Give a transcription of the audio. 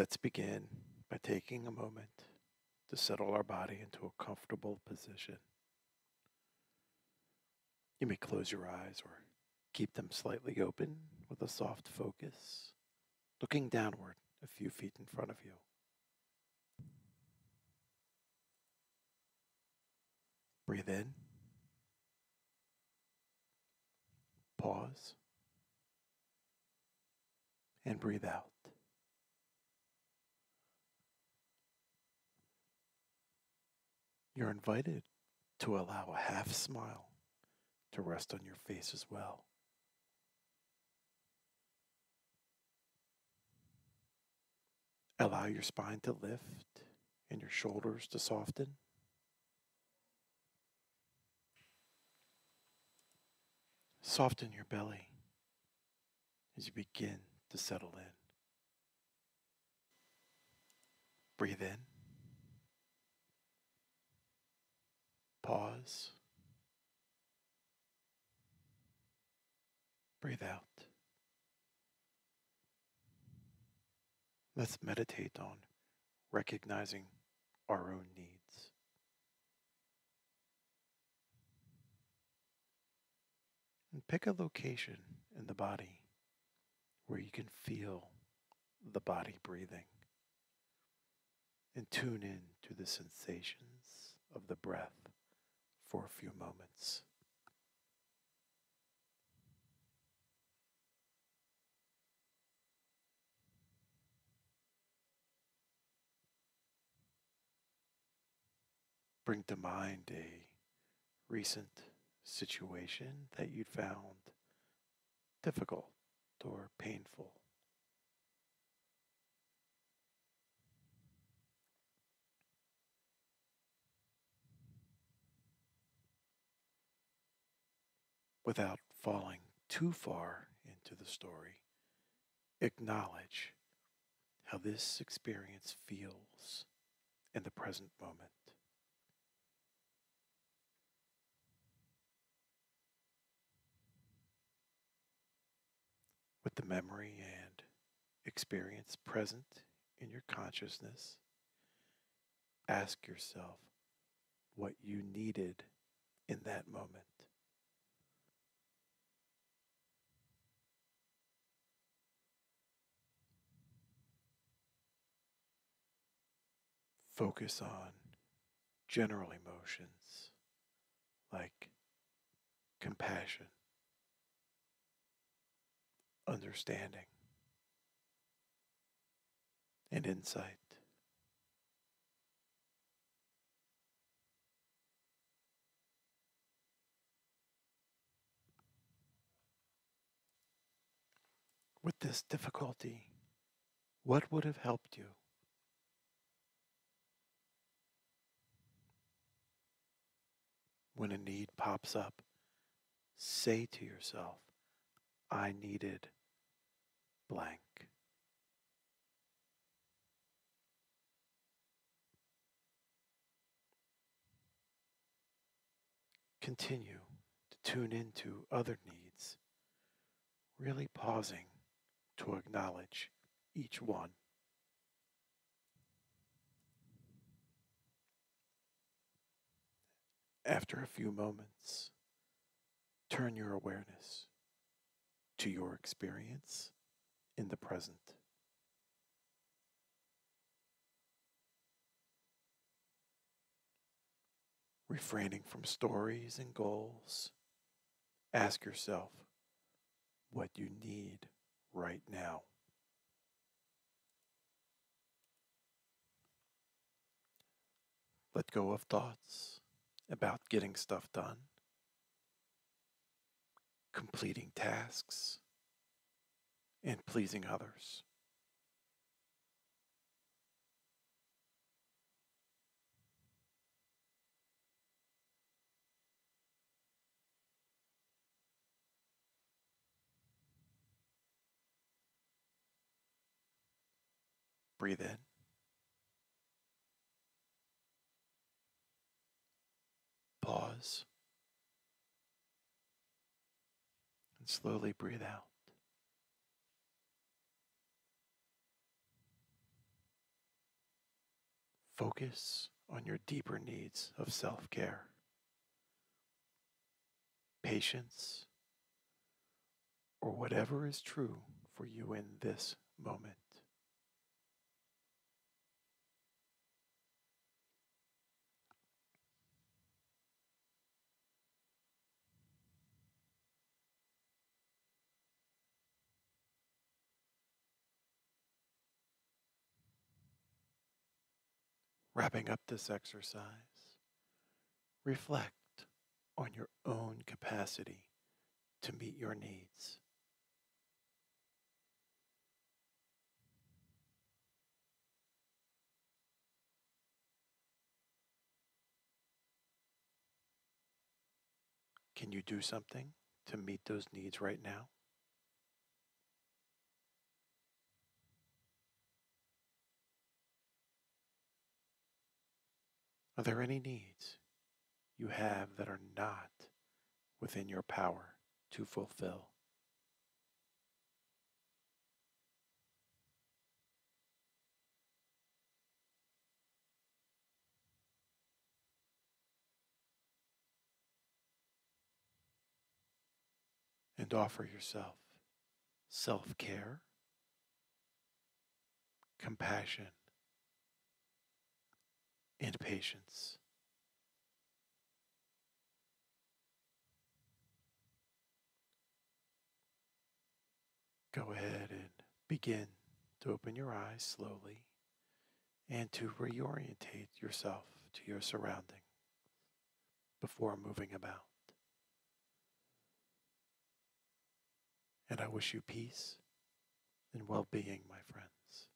Let's begin by taking a moment to settle our body into a comfortable position. You may close your eyes or keep them slightly open with a soft focus, looking downward a few feet in front of you. Breathe in. Pause. And breathe out. You're invited to allow a half smile to rest on your face as well. Allow your spine to lift and your shoulders to soften. Soften your belly as you begin to settle in. Breathe in. Pause. Breathe out. Let's meditate on recognizing our own needs. And pick a location in the body where you can feel the body breathing. And tune in to the sensations of the breath for a few moments. Bring to mind a recent situation that you found difficult or painful. Without falling too far into the story, acknowledge how this experience feels in the present moment. With the memory and experience present in your consciousness, ask yourself what you needed in that moment. Focus on general emotions like compassion, understanding, and insight. With this difficulty, what would have helped you? When a need pops up, say to yourself, I needed blank. Continue to tune into other needs, really pausing to acknowledge each one. After a few moments, turn your awareness to your experience in the present. Refraining from stories and goals, ask yourself what you need right now. Let go of thoughts about getting stuff done, completing tasks, and pleasing others. Breathe in. Pause. And slowly breathe out. Focus on your deeper needs of self-care. Patience, or whatever is true for you in this moment. Wrapping up this exercise, reflect on your own capacity to meet your needs. Can you do something to meet those needs right now? Are there any needs you have that are not within your power to fulfill? And offer yourself self-care, compassion, and patience. Go ahead and begin to open your eyes slowly and to reorientate yourself to your surroundings before moving about. And I wish you peace and well-being, my friends.